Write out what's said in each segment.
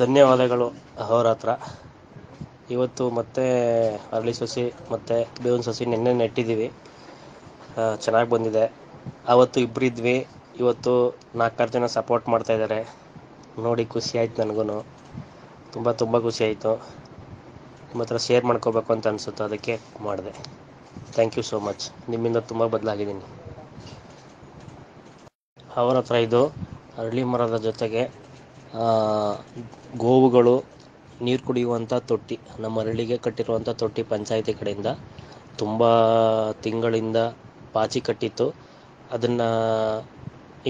ಧನ್ಯವಾದಗಳು ಅಹೋರಾತ್ರ. ಇವತ್ತು ಮತ್ತೆ ಅರಳಿ ಸಸಿ ಮತ್ತು ಬೇವಿನ ಸಸಿ ನೆನ್ನೆ ನೆಟ್ಟಿದ್ದೀವಿ, ಚೆನ್ನಾಗಿ ಬಂದಿದೆ. ಆವತ್ತು ಇಬ್ಬರಿದ್ವಿ, ಇವತ್ತು ನಾಲ್ಕಾರು ಜನ ಸಪೋರ್ಟ್ ಮಾಡ್ತಾಯಿದ್ದಾರೆ. ನೋಡಿ ಖುಷಿಯಾಯಿತು, ನನಗೂ ತುಂಬ ತುಂಬ ಖುಷಿಯಾಯಿತು. ನಿಮ್ಮ ಹತ್ರ ಶೇರ್ ಮಾಡ್ಕೋಬೇಕು ಅಂತ ಅನಿಸುತ್ತೆ, ಅದಕ್ಕೆ ಮಾಡಿದೆ. ಥ್ಯಾಂಕ್ ಯು ಸೋ ಮಚ್, ನಿಮ್ಮಿಂದ ತುಂಬ ಬದಲಾಗಿದ್ದೀನಿ. ಅಹೋರಾತ್ರ ಇದು ಅರಳಿ ಮರದ ಜೊತೆಗೆ ಗೋವುಗಳು ನೀರು ಕುಡಿಯುವಂಥ ತೊಟ್ಟಿ, ನಮ್ಮ ಅರಳಿಗೆ ಕಟ್ಟಿರುವಂಥ ತೊಟ್ಟಿ ಪಂಚಾಯಿತಿ ಕಡೆಯಿಂದ ತುಂಬ ತಿಂಗಳಿಂದ ಪಾಚಿ ಕಟ್ಟಿತ್ತು. ಅದನ್ನು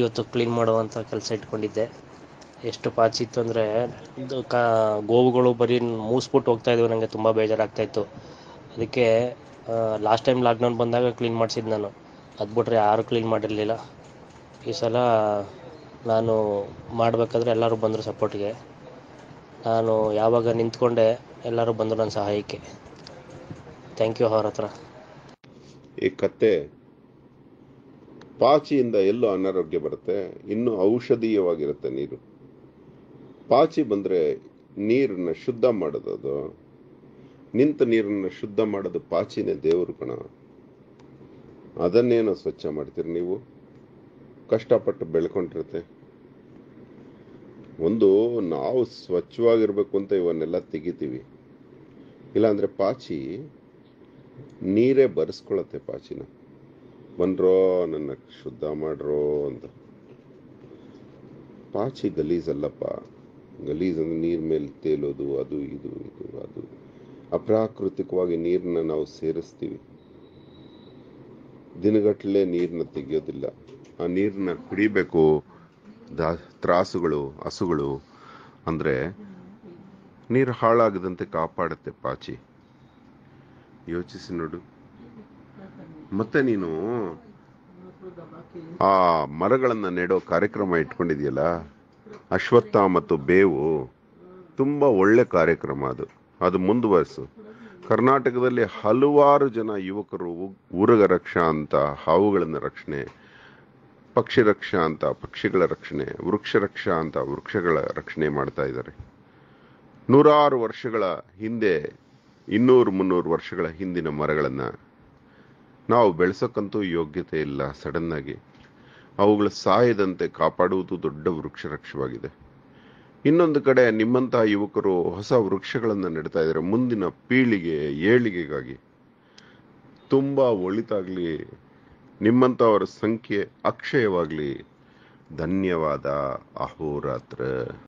ಇವತ್ತು ಕ್ಲೀನ್ ಮಾಡುವಂಥ ಕೆಲಸ ಇಟ್ಕೊಂಡಿದ್ದೆ. ಎಷ್ಟು ಪಾಚಿ ಇತ್ತು ಅಂದರೆ ಗೋವುಗಳು ಬರೀ ಮೂಸ್ಬಿಟ್ಟು ಹೋಗ್ತಾಯಿದ್ವು, ನನಗೆ ತುಂಬ ಬೇಜಾರಾಗ್ತಾಯಿತ್ತು. ಅದಕ್ಕೆ ಲಾಸ್ಟ್ ಟೈಮ್ ಲಾಕ್ಡೌನ್ ಬಂದಾಗ ಕ್ಲೀನ್ ಮಾಡಿಸಿದ್ದು ನಾನು, ಅದು ಬಿಟ್ರೆ ಯಾರೂ ಕ್ಲೀನ್ ಮಾಡಿರಲಿಲ್ಲ. ಈ ಸಲ ನಾನು ಮಾಡಬೇಕಾದ್ರೆ ಎಲ್ಲರೂ ಬಂದರು ಸಪೋರ್ಟಿಗೆ. ನಾನು ಯಾವಾಗ ನಿಂತ್ಕೊಂಡೆ ಎಲ್ಲರೂ ಬಂದರು ನನ್ನ ಸಹಾಯಕ್ಕೆ. ಥ್ಯಾಂಕ್ ಯು ಅಹೋರಾತ್ರ. ಈ ಕತೆ ಪಾಚಿಯಿಂದ ಎಲ್ಲೋ ಅನಾರೋಗ್ಯ ಬರುತ್ತೆ, ಇನ್ನೂ ಔಷಧೀಯವಾಗಿರುತ್ತೆ ನೀರು. ಪಾಚಿ ಬಂದರೆ ನೀರನ್ನು ಶುದ್ಧ ಮಾಡೋದು, ಅದು ನಿಂತ ನೀರನ್ನು ಶುದ್ಧ ಮಾಡೋದು ಪಾಚಿನೇ ದೇವರು ಕಣ. ಅದನ್ನೇನೋ ಸ್ವಚ್ಛ ಮಾಡ್ತೀರಿ ನೀವು, ಕಷ್ಟಪಟ್ಟು ಬೆಳ್ಕೊಂಡಿರುತ್ತೆ. ಒಂದು ನಾವು ಸ್ವಚ್ಛವಾಗಿರಬೇಕು ಅಂತ ಇವನ್ನೆಲ್ಲ ತೆಗಿತೀವಿ, ಇಲ್ಲಾಂದರೆ ಪಾಚಿ ನೀರೇ ಬರೆಸ್ಕೊಳತ್ತೆ. ಪಾಚಿನ ಬಂದ್ರೋ ನನ್ನ ಶುದ್ಧ ಮಾಡ್ರೋ ಅಂತ. ಪಾಚಿ ಗಲೀಜಲ್ಲಪ್ಪ, ಗಲೀಜ್ ಅಂದರೆ ನೀರ ಮೇಲೆ ತೇಲೋದು, ಅದು ಇದು ಇದು ಅದು. ಅಪ್ರಾಕೃತಿಕವಾಗಿ ನೀರನ್ನ ನಾವು ಸೇರಿಸ್ತೀವಿ, ದಿನಗಟ್ಟಲೆ ನೀರನ್ನ ತೆಗಿಯೋದಿಲ್ಲ. ಆ ನೀರನ್ನ ಕುಡಿಬೇಕು. ತ್ರಾಸುಗಳು, ಹಸುಗಳು ಅಂದರೆ ನೀರು ಹಾಳಾಗದಂತೆ ಕಾಪಾಡುತ್ತೆ ಪಾಚಿ. ಯೋಚಿಸಿ ನೋಡು. ಮತ್ತೆ ನೀನು ಆ ಮರಗಳನ್ನು ನೆಡೋ ಕಾರ್ಯಕ್ರಮ ಇಟ್ಕೊಂಡಿದೆಯಲ್ಲ, ಅಶ್ವತ್ಥ ಮತ್ತು ಬೇವು, ತುಂಬ ಒಳ್ಳೆ ಕಾರ್ಯಕ್ರಮ ಅದು, ಅದು ಮುಂದುವರಿಸು. ಕರ್ನಾಟಕದಲ್ಲಿ ಹಲವಾರು ಜನ ಯುವಕರು ಊರಗ ರಕ್ಷಾ ಅಂತ ಹಾವುಗಳನ್ನು ರಕ್ಷಣೆ, ಪಕ್ಷಿ ರಕ್ಷಾ ಅಂತ ಪಕ್ಷಿಗಳ ರಕ್ಷಣೆ, ವೃಕ್ಷ ರಕ್ಷಾ ಅಂತ ವೃಕ್ಷಗಳ ರಕ್ಷಣೆ ಮಾಡ್ತಾ ಇದ್ದಾರೆ. ನೂರಾರು ವರ್ಷಗಳ ಹಿಂದೆ, 200-300 ವರ್ಷಗಳ ಹಿಂದಿನ ಮರಗಳನ್ನು ನಾವು ಬೆಳೆಸೋಕ್ಕಂತೂ ಯೋಗ್ಯತೆ ಇಲ್ಲ. ಸಡನ್ನಾಗಿ ಅವುಗಳು ಸಾಯದಂತೆ ಕಾಪಾಡುವುದು ದೊಡ್ಡ ವೃಕ್ಷ ರಕ್ಷವಾಗಿದೆ. ಇನ್ನೊಂದು ಕಡೆ ನಿಮ್ಮಂತಹ ಯುವಕರು ಹೊಸ ವೃಕ್ಷಗಳನ್ನು ನೆಡ್ತಾ ಇದ್ದಾರೆ, ಮುಂದಿನ ಪೀಳಿಗೆ ಏಳಿಗೆಗಾಗಿ. ತುಂಬ ಒಳಿತಾಗಲಿ, ನಿಮ್ಮಂಥವರ ಸಂಖ್ಯೆ ಅಕ್ಷಯವಾಗಲಿ. ಧನ್ಯವಾದ ಅಹೋರಾತ್ರ.